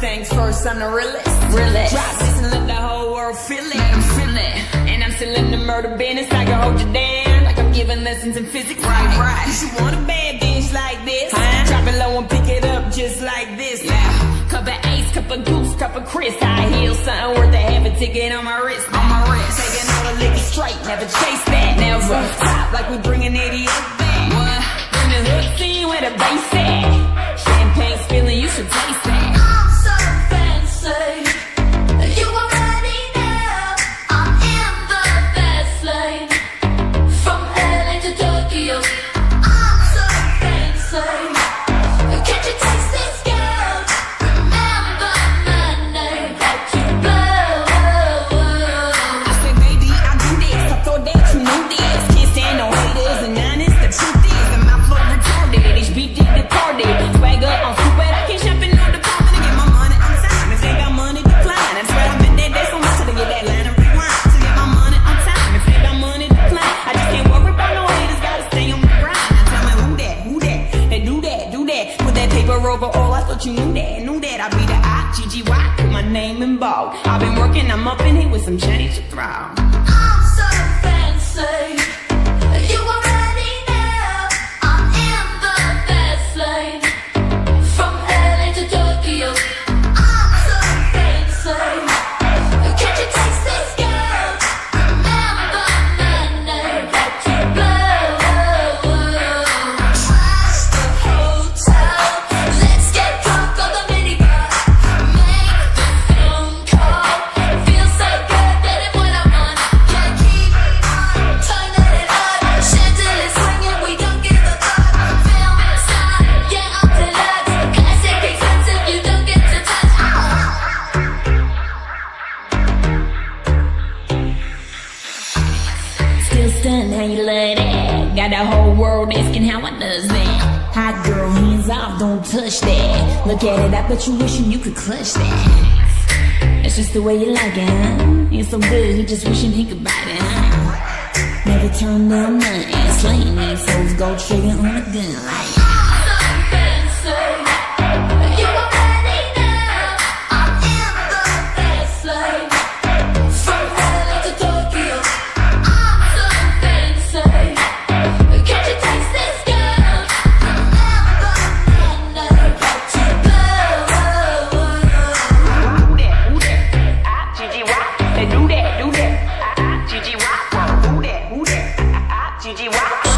things first, I'm the realest. Drop this and let the whole world feel it. I'm feeling, and I'm still in the murder business. I can hold you down like I'm giving lessons in physics. Right. You should want a bad bitch like this. Drop it low and pick it up just like this. Yeah. Cup of ace, cup of goose, cup of Chris. I heal something worth a half a ticket on my wrist. Taking all the liquor straight, never chase that. Never stop like we bringing it up. The hood scene where the bass at. Champagne spilling, you should taste that. I'm so fancy, you already know. I'm in the fast lane, from LA to Tokyo. I'm so fancy, can't you taste this girl? Remember my name, that you blow. I said, baby, I do this, I thought that you knew this. Can't stand no haters, and honest, the truth. Overall, I thought you knew that I'd be the IGGY, put my name in bold. I've been working, I'm up in here with some change to throw. I'm so fancy, you already know. I'm in the fast lane, from LA to Tokyo. I'm so fancy, can't you taste this girl? Remember my name, that you blow. Trash the hotel, how you love that. Got the whole world asking how I does that. Hot girl, hands off, don't touch that. Look at it, I bet you wishing you could clutch that. That's just the way you like it, huh? You're so good, he just wishing he could bite it, huh? Never turn down nothing, slaying these souls, go trigger on a gun like GG, wow.